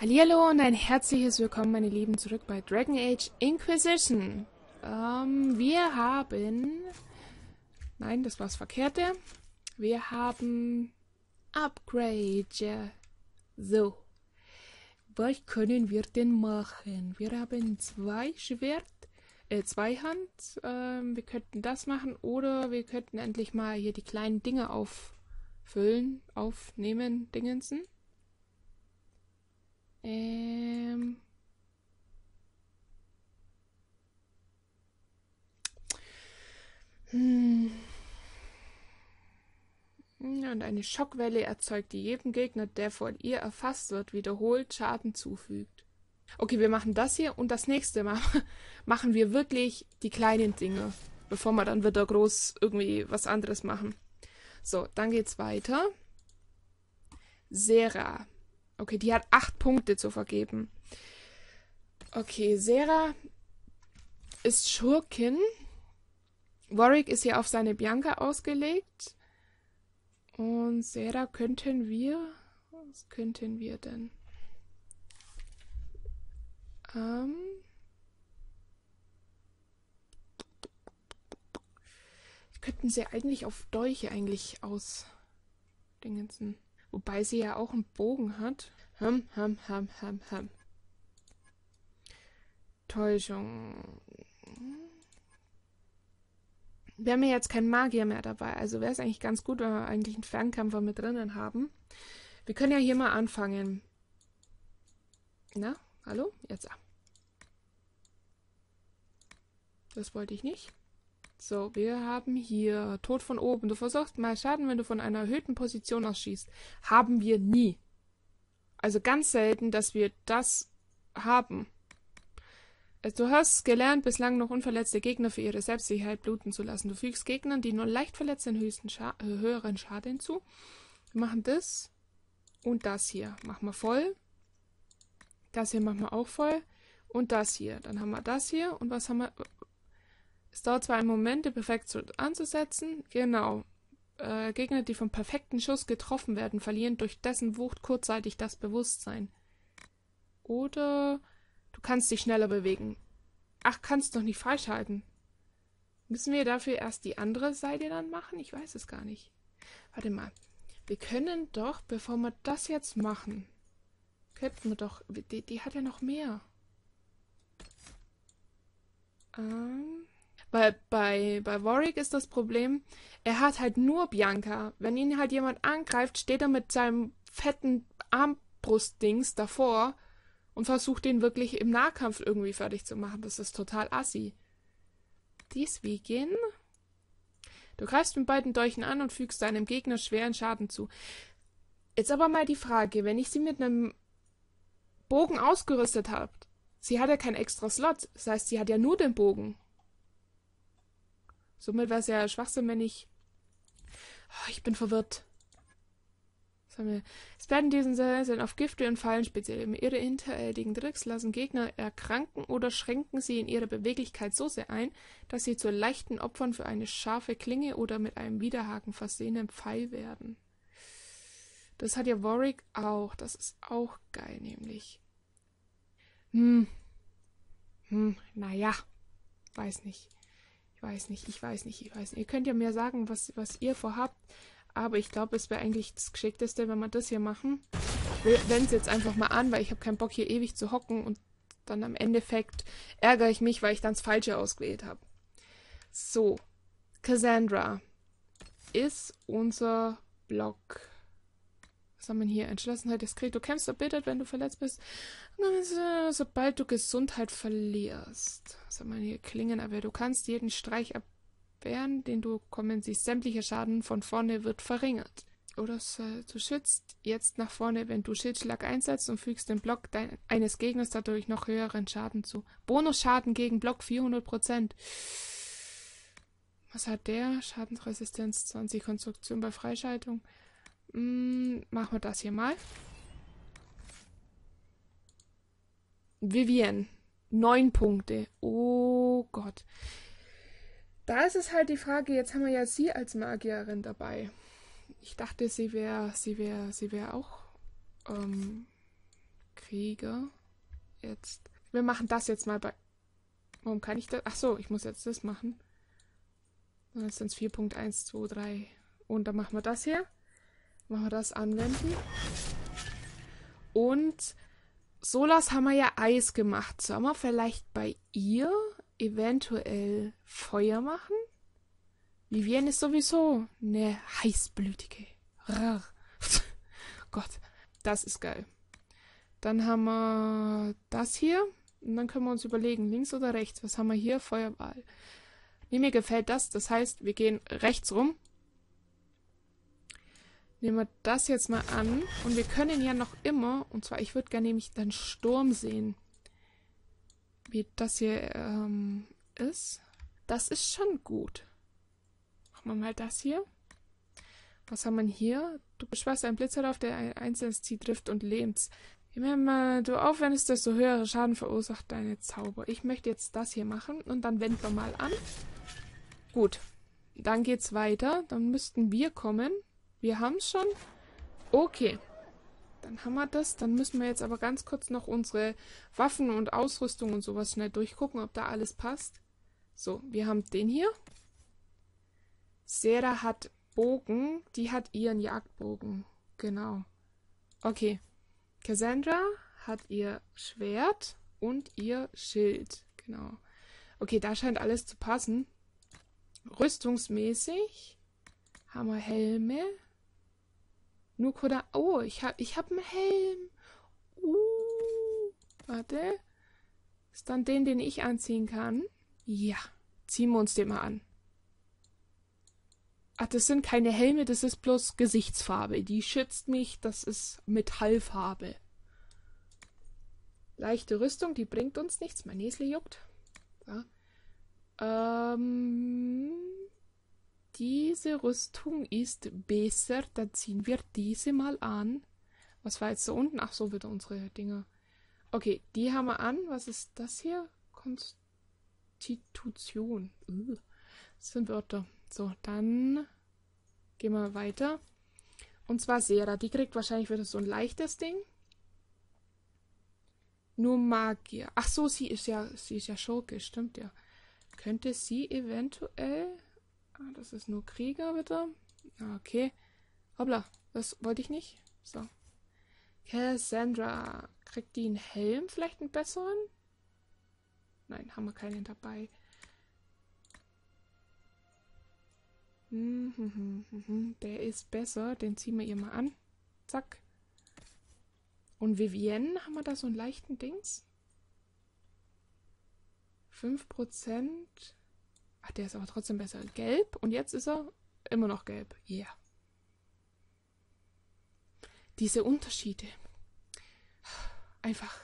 Hallihallo und ein herzliches Willkommen, meine Lieben, zurück bei Dragon Age Inquisition. Wir haben... Nein, das war das Verkehrte. Wir haben... Upgrade. So. Was können wir denn machen? Wir haben zwei Hand. Wir könnten das machen oder wir könnten endlich mal hier die kleinen Dinge auffüllen, aufnehmen, Dingensen. Und eine Schockwelle erzeugt, die jedem Gegner, der von ihr erfasst wird, wiederholt Schaden zufügt. Okay, wir machen das hier und das nächste Mal machen wir wirklich die kleinen Dinge, bevor wir dann wieder groß irgendwie was anderes machen. So, dann geht's weiter. Sera. Okay, die hat 8 Punkte zu vergeben. Okay, Sera ist Schurkin. Warwick ist hier auf seine Bianca ausgelegt. Und Sera könnten wir... Was könnten wir denn? Könnten sie eigentlich auf Dolche eigentlich ausdingensen. Wobei sie ja auch einen Bogen hat. Täuschung. Wir haben ja jetzt keinen Magier mehr dabei. Also wäre es eigentlich ganz gut, wenn wir eigentlich einen Fernkämpfer mit drinnen haben. Wir können ja hier mal anfangen. Na, hallo? Jetzt. Das wollte ich nicht. So, wir haben hier Tod von oben. Du versagst mal Schaden, wenn du von einer erhöhten Position aus schießt. Haben wir nie. Also ganz selten, dass wir das haben. Also du hast gelernt, bislang noch unverletzte Gegner für ihre Selbstsicherheit bluten zu lassen. Du fügst Gegnern, die nur leicht verletzt sind, höheren Schaden hinzu. Wir machen das und das hier. Machen wir voll. Das hier machen wir auch voll. Und das hier. Dann haben wir das hier. Und was haben wir... Es dauert zwar einen Moment, den perfekt anzusetzen. Genau. Gegner, die vom perfekten Schuss getroffen werden, verlieren durch dessen Wucht kurzzeitig das Bewusstsein. Oder du kannst dich schneller bewegen. Ach, kannst doch nicht freischalten. Müssen wir dafür erst die andere Seite dann machen? Ich weiß es gar nicht. Warte mal. Wir können doch, bevor wir das jetzt machen, könnten wir doch... Die hat ja noch mehr. Weil bei Warwick ist das Problem, er hat halt nur Bianca. Wenn ihn halt jemand angreift, steht er mit seinem fetten Armbrustdings davor und versucht den wirklich im Nahkampf irgendwie fertig zu machen. Das ist total assi. Deswegen. Du greifst mit beiden Dolchen an und fügst deinem Gegner schweren Schaden zu. Jetzt aber mal die Frage, wenn ich sie mit einem Bogen ausgerüstet habe, sie hat ja keinen extra Slot, das heißt, sie hat ja nur den Bogen. Somit wäre es ja Schwachsinn, wenn ich... Oh, ich bin verwirrt. Experten in diesen Serien sind auf Gifte und Fallen speziell. Ihre hinterhältigen Tricks lassen Gegner erkranken oder schränken sie in ihrer Beweglichkeit so sehr ein, dass sie zu leichten Opfern für eine scharfe Klinge oder mit einem Widerhaken versehenen Pfeil werden. Das hat ja Warwick auch. Das ist auch geil, nämlich. Naja. Weiß nicht. Ich weiß nicht. Ihr könnt ja mir sagen, was ihr vorhabt. Aber ich glaube, es wäre eigentlich das Geschickteste, wenn wir das hier machen. Ich wende es jetzt einfach mal an, weil ich habe keinen Bock, hier ewig zu hocken. Und dann am Endeffekt ärgere ich mich, weil ich dann das Falsche ausgewählt habe. So. Cassandra ist unser Block. Was haben wir hier? Entschlossenheit des Kriegs. Du kämpfst erbittert, wenn du verletzt bist. Sobald du Gesundheit verlierst. Was haben wir hier? Klingen, aber du kannst jeden Streich abwehren, den du kommen siehst. Sämtlicher Schaden von vorne wird verringert. Oder du schützt jetzt nach vorne, wenn du Schildschlag einsetzt und fügst dem Block eines Gegners dadurch noch höheren Schaden zu. Bonusschaden gegen Block 400%. Was hat der? Schadensresistenz 20, Konstruktion bei Freischaltung. Machen wir das hier mal. Vivienne. 9 Punkte. Oh Gott. Da ist es halt die Frage, jetzt haben wir ja sie als Magierin dabei. Ich dachte, sie wäre auch Krieger. Jetzt. Wir machen das jetzt mal bei... Warum kann ich das? Ach so, ich muss jetzt das machen. Dann sind es 4.1, 2, 3. Und dann machen wir das hier. Machen wir das anwenden. Und Solas haben wir ja Eis gemacht. Sollen wir vielleicht bei ihr eventuell Feuer machen? Vivienne ist sowieso eine heißblütige. Rar. Gott, das ist geil. Dann haben wir das hier. Und dann können wir uns überlegen, links oder rechts. Was haben wir hier? Feuerball. Nee, mir gefällt das. Das heißt, wir gehen rechts rum. Nehmen wir das jetzt mal an. Und wir können ja noch immer, und zwar, ich würde gerne nämlich dann Sturm sehen. Wie das hier ist. Das ist schon gut. Machen wir mal das hier. Was haben wir hier? Du beschwörst einen Blitzer auf, der ein einzelnes Ziel trifft und lähmt. Je mehr du aufwendest, desto höhere Schaden verursacht deine Zauber. Ich möchte jetzt das hier machen und dann wenden wir mal an. Gut, dann geht's weiter. Dann müssten wir kommen. Wir haben es schon. Okay, dann haben wir das. Dann müssen wir jetzt aber ganz kurz noch unsere Waffen und Ausrüstung und sowas schnell durchgucken, ob da alles passt. So, wir haben den hier. Sera hat Bogen. Die hat ihren Jagdbogen. Genau. Okay. Cassandra hat ihr Schwert und ihr Schild. Genau. Okay, da scheint alles zu passen. Rüstungsmäßig haben wir Helme. Nukoda. Oh, ich hab einen Helm. Warte. Ist dann den, den ich anziehen kann? Ja. Ziehen wir uns den mal an. Ach, das sind keine Helme, das ist bloß Gesichtsfarbe. Die schützt mich, das ist Metallfarbe. Leichte Rüstung, die bringt uns nichts. Mein Näsle juckt. Ja. Diese Rüstung ist besser, dann ziehen wir diese mal an. Was war jetzt da unten? Ach so, wieder unsere Dinger. Okay, die haben wir an. Was ist das hier? Konstitution. Das sind Wörter. So, dann gehen wir weiter. Und zwar Sera. Die kriegt wahrscheinlich wieder so ein leichtes Ding. Nur Magier. Ach so, sie ist ja Schurke, stimmt ja. Könnte sie eventuell... Ah, das ist nur Krieger, bitte. Okay. Hoppla, das wollte ich nicht. So. Cassandra. Kriegt die einen Helm? Vielleicht einen besseren? Nein, haben wir keinen dabei. Der ist besser. Den ziehen wir ihr mal an. Zack. Und Vivienne, haben wir da so einen leichten Dings? 5%. Ach, der ist aber trotzdem besser. Gelb. Und jetzt ist er immer noch gelb. Ja. Yeah. Diese Unterschiede. Einfach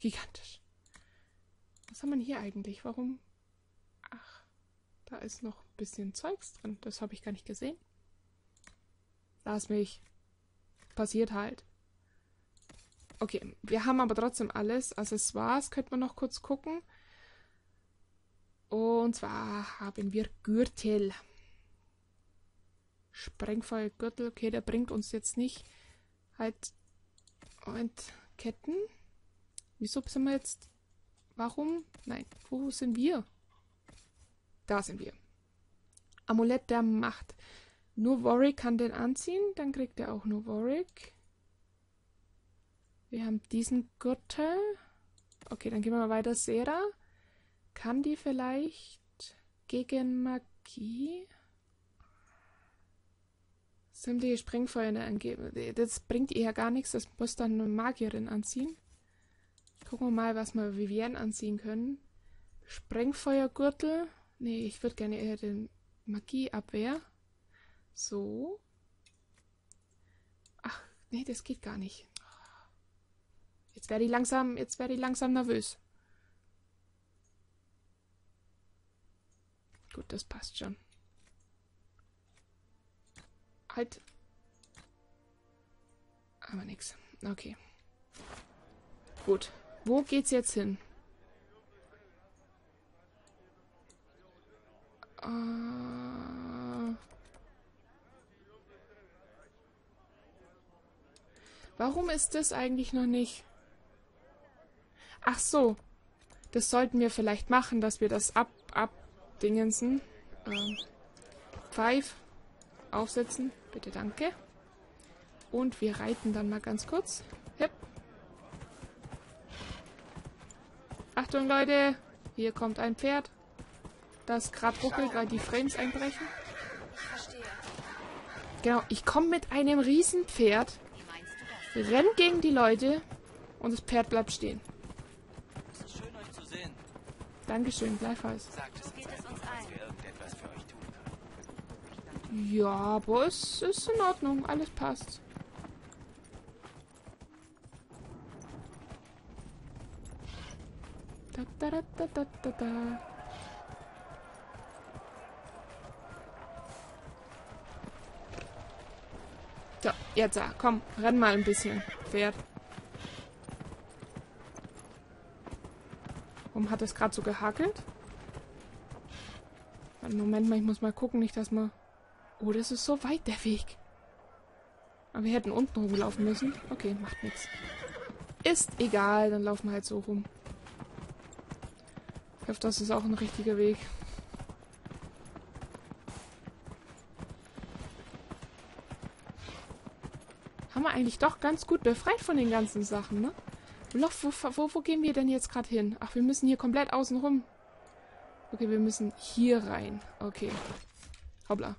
gigantisch. Was haben wir denn hier eigentlich? Warum? Ach. Da ist noch ein bisschen Zeugs drin. Das habe ich gar nicht gesehen. Lass mich. Passiert halt. Okay, wir haben aber trotzdem alles. Accessoires könnte man noch kurz gucken. Und zwar haben wir Gürtel. Sprengfallgürtel. Okay, der bringt uns jetzt nicht. Halt. Und Ketten. Wieso sind wir jetzt... Warum? Nein, wo sind wir? Da sind wir. Amulett der Macht. Nur Warwick kann den anziehen, dann kriegt er auch nur Warwick. Wir haben diesen Gürtel. Okay, dann gehen wir mal weiter. Sera. Kann die vielleicht gegen Magie? Sämtliche Springfeuer angeben. Das bringt ihr ja gar nichts, das muss dann eine Magierin anziehen. Gucken wir mal, was wir Vivienne anziehen können. Sprengfeuergürtel. Nee, ich würde gerne eher den Magieabwehr. So. Ach, nee, das geht gar nicht. Jetzt wäre die langsam nervös. Gut, das passt schon. Halt. Aber nix. Okay. Gut. Wo geht's jetzt hin? Warum ist das eigentlich noch nicht? Ach so. Das sollten wir vielleicht machen, dass wir das abdingensen. Pfeif. Aufsetzen. Bitte, danke. Und wir reiten dann mal ganz kurz. Hip. Achtung, Leute. Hier kommt ein Pferd. Das gerade ruckelt, weil die Frames einbrechen. Genau, ich komme mit einem Riesenpferd, renn gegen die Leute und das Pferd bleibt stehen. Es ist schön, euch zu sehen. Dankeschön, gleichfalls. Ja, aber es ist in Ordnung, alles passt. Da, da, da, da, da, da, da. So, jetzt, komm, renn mal ein bisschen, Pferd. Warum hat das gerade so gehackelt? Moment mal, ich muss mal gucken, nicht, dass man... Oh, das ist so weit, der Weg. Aber wir hätten unten rumlaufen müssen. Okay, macht nichts. Ist egal, dann laufen wir halt so rum. Ich hoffe, das ist auch ein richtiger Weg. Haben wir eigentlich doch ganz gut befreit von den ganzen Sachen, ne? Wo gehen wir denn jetzt gerade hin? Ach, wir müssen hier komplett außen rum. Okay, wir müssen hier rein. Okay. Hoppla.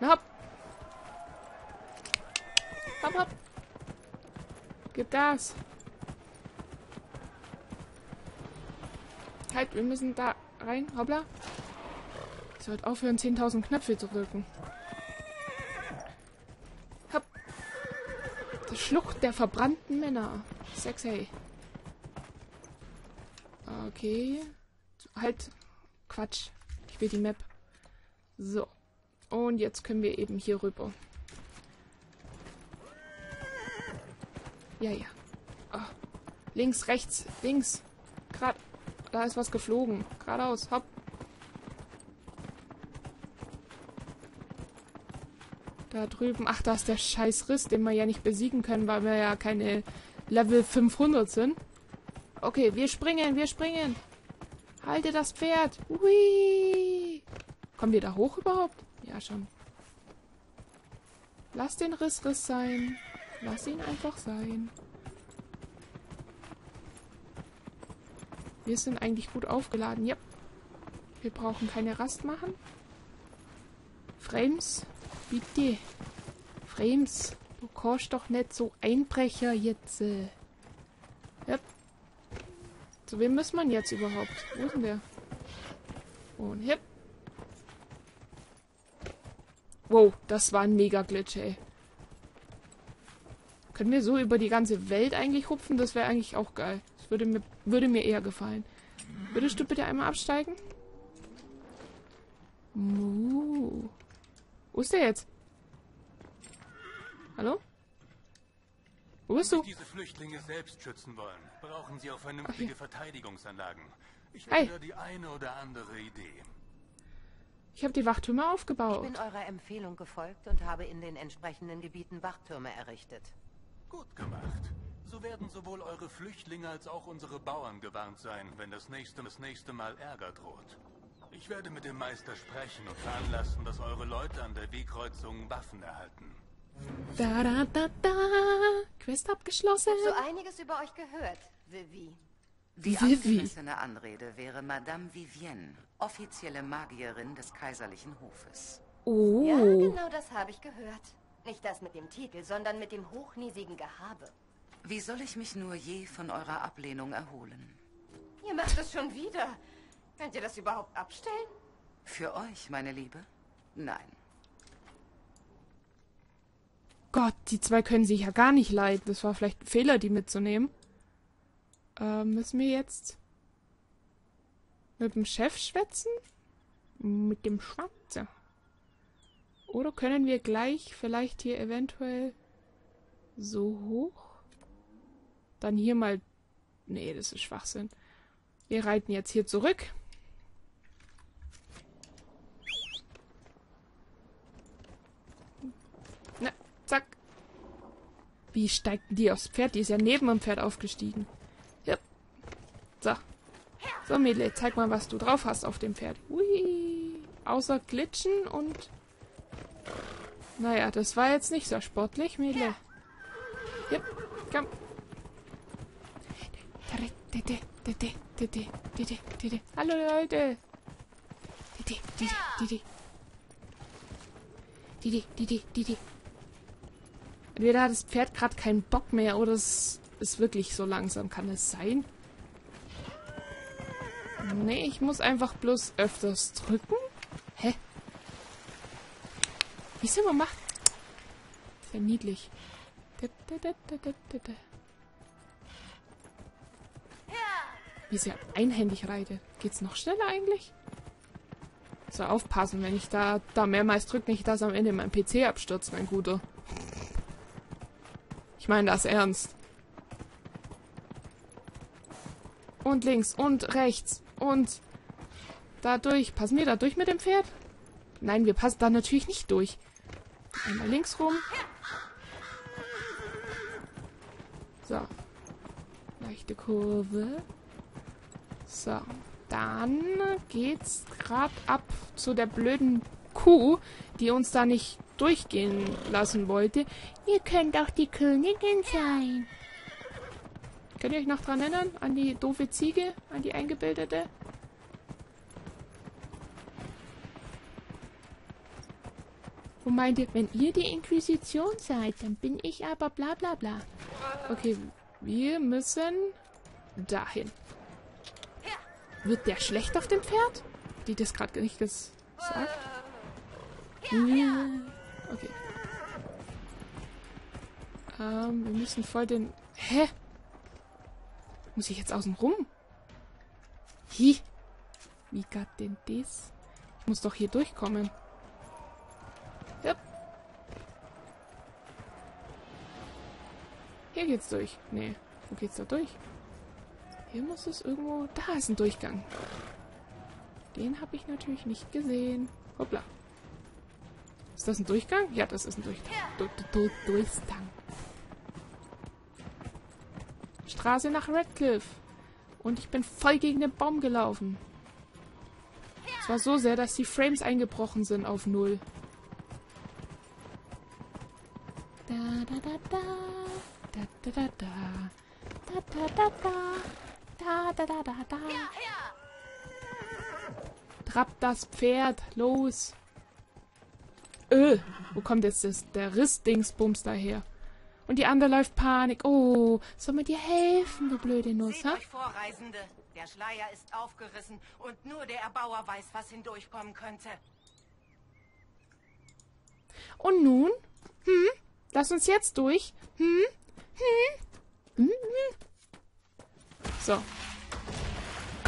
Na hopp. Hopp, hopp. Gib Gas. Halt, wir müssen da rein. Hoppla. Ich sollte aufhören, 10.000 Knöpfe zu drücken. Hopp. Das Schlucht der verbrannten Männer. Sexy. Okay. Halt. Quatsch. Ich will die Map. So. Und jetzt können wir eben hier rüber. Ja, ja. Oh. Links, rechts, links. Gerade. Da ist was geflogen. Geradeaus. Hopp. Da drüben. Ach, da ist der scheiß Riss, den wir ja nicht besiegen können, weil wir ja keine Level 500 sind. Okay, wir springen, wir springen. Halte das Pferd. Hui. Kommen wir da hoch überhaupt? Ja, schon. Lass den Riss sein. Lass ihn einfach sein. Wir sind eigentlich gut aufgeladen. Ja. Wir brauchen keine Rast machen. Frames. Bitte. Frames. Du kannst doch nicht so Einbrecher jetzt. Ja. Zu wem muss man jetzt überhaupt? Wo ist denn der? Und hip. Wow, das war ein Mega-Glitch, ey. Können wir so über die ganze Welt eigentlich hupfen? Das wäre eigentlich auch geil. Das würde mir eher gefallen. Würdest du bitte einmal absteigen? Wo ist der jetzt? Hallo? Wo bist du? Wenn diese Flüchtlinge selbst schützen wollen, brauchen sie auch vernünftige Verteidigungsanlagen. Ich habe die eine oder andere Idee. Ich habe die Wachtürme aufgebaut. Ich bin eurer Empfehlung gefolgt und habe in den entsprechenden Gebieten Wachtürme errichtet. Gut gemacht. So werden sowohl eure Flüchtlinge als auch unsere Bauern gewarnt sein, wenn das nächste Mal Ärger droht. Ich werde mit dem Meister sprechen und veranlassen, dass eure Leute an der Wegkreuzung Waffen erhalten. Da, da, da, da. Quest abgeschlossen. Ich habe so einiges über euch gehört, Vivi. Die abgemessene Anrede wäre Madame Vivienne, offizielle Magierin des kaiserlichen Hofes. Oh. Ja, genau das habe ich gehört. Nicht das mit dem Titel, sondern mit dem hochnäsigen Gehabe. Wie soll ich mich nur je von eurer Ablehnung erholen? Ihr macht es schon wieder. Könnt ihr das überhaupt abstellen? Für euch, meine Liebe? Nein. Gott, die zwei können sich ja gar nicht leiden. Das war vielleicht ein Fehler, die mitzunehmen. Müssen wir jetzt mit dem Chef schwätzen? Mit dem Schwarze? Oder können wir gleich vielleicht hier eventuell so hoch? Dann hier mal... Nee, das ist Schwachsinn. Wir reiten jetzt hier zurück. Na, zack. Wie steigt die aufs Pferd? Die ist ja neben dem Pferd aufgestiegen. Yep. So. So, Mädel, zeig mal, was du drauf hast auf dem Pferd. Ui. Außer glitschen und... Naja, das war jetzt nicht so sportlich, Mädel. Yep. Komm. Hallo, Leute. Entweder hat das Pferd gerade keinen Bock mehr oder es ist wirklich so langsam. Kann es sein? Nee, ich muss einfach bloß öfters drücken. Hä? Wie es immer macht. Ist ja niedlich. Wie es ja einhändig reitet. Geht's noch schneller eigentlich? So, aufpassen, wenn ich da mehrmals drücke, nicht, dass am Ende mein PC abstürzt, mein Guter. Ich meine das ernst. Und links und rechts und dadurch. Passen wir da durch mit dem Pferd? Nein, wir passen da natürlich nicht durch. Einmal links rum. So. Leichte Kurve. So. Dann geht's grad ab zu der blöden Kuh, die uns da nicht durchgehen lassen wollte. Ihr könnt auch die Königin sein. Könnt ihr euch noch dran erinnern? An die doofe Ziege? An die eingebildete? Wo meint ihr, wenn ihr die Inquisition seid, dann bin ich aber bla bla bla. Okay, wir müssen dahin. Wird der schlecht auf dem Pferd? Hat die das gerade nicht gesagt? Ja. Okay. Wir müssen voll den... Hä? Muss ich jetzt außen rum? Hi. Wie geht denn das? Ich muss doch hier durchkommen. Yep. Hier geht's durch. Nee. Wo geht's da durch? Hier muss es irgendwo... Da ist ein Durchgang. Den habe ich natürlich nicht gesehen. Hoppla. Ist das ein Durchgang? Ja, das ist ein Durchgang. Durchgang. Straße nach Redcliffe. Und ich bin voll gegen den Baum gelaufen. Es war so sehr, dass die Frames eingebrochen sind auf 0. Da da da da. Da da da da. Da da da da. Da da da da da. Trapp das Pferd. Los. Wo kommt jetzt der Riss-Dingsbums daher? Und die andere läuft Panik. Oh, soll man dir helfen, du blöde Nuss, ha? Seht euch vor, Reisende. Der Schleier ist aufgerissen und nur der Erbauer weiß, was hindurchkommen könnte. Und nun? Hm? Lass uns jetzt durch. Hm? Hm? Hm? So.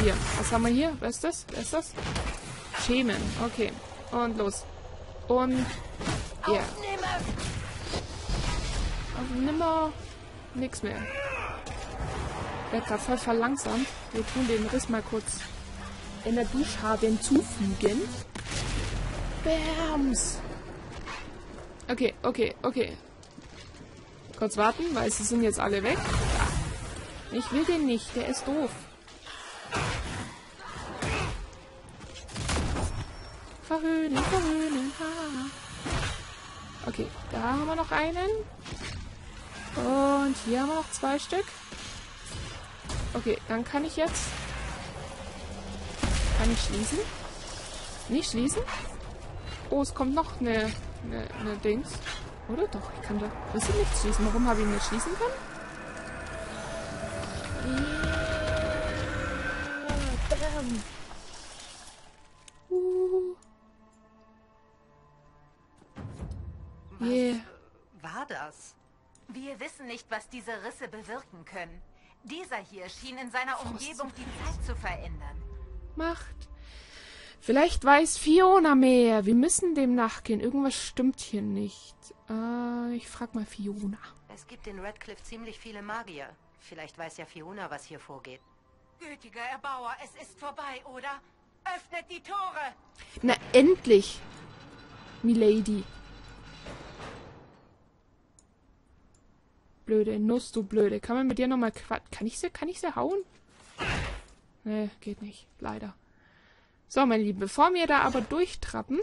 Hier. Was haben wir hier? Was ist das? Was ist das? Schemen. Okay. Und los. Und ja. Yeah. Also nimmer nix mehr. Ich werde gerade voll verlangsamt. Wir tun den Riss mal kurz in der Duschhabe hinzufügen. Bams! Okay, okay, okay. Kurz warten, weil sie sind jetzt alle weg. Ich will den nicht, der ist doof. Verhöhnen, verhöhnen. Ha. Okay, da haben wir noch einen. Und hier haben wir noch 2 Stück. Okay, dann kann ich jetzt... Kann ich schließen? Nicht schließen? Oh, es kommt noch eine Dings. Oder doch, ich kann da... Willst du nicht schließen? Warum habe ich nicht schließen können? Ja, bam. Yeah. Was war das? Wir wissen nicht, was diese Risse bewirken können. Dieser hier schien in seiner Umgebung die Zeit zu verändern. Macht. Vielleicht weiß Fiona mehr. Wir müssen dem nachgehen. Irgendwas stimmt hier nicht. Ich frag mal Fiona. Es gibt in Redcliffe ziemlich viele Magier. Vielleicht weiß ja Fiona, was hier vorgeht. Gütiger Erbauer, es ist vorbei, oder? Öffnet die Tore! Na, endlich! Milady. blöde Nuss, du blöde. Kann man mit dir nochmal quatschen? Kann ich sie hauen? Nee, geht nicht. Leider. So, meine Lieben, bevor wir da aber durchtrappen,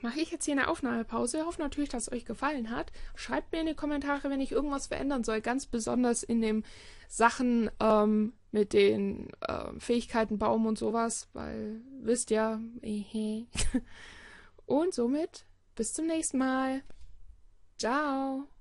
mache ich jetzt hier eine Aufnahmepause. Ich hoffe natürlich, dass es euch gefallen hat. Schreibt mir in die Kommentare, wenn ich irgendwas verändern soll. Ganz besonders in den Sachen mit den Fähigkeiten, Baum und sowas. Weil, wisst ja. Und somit, bis zum nächsten Mal. Ciao.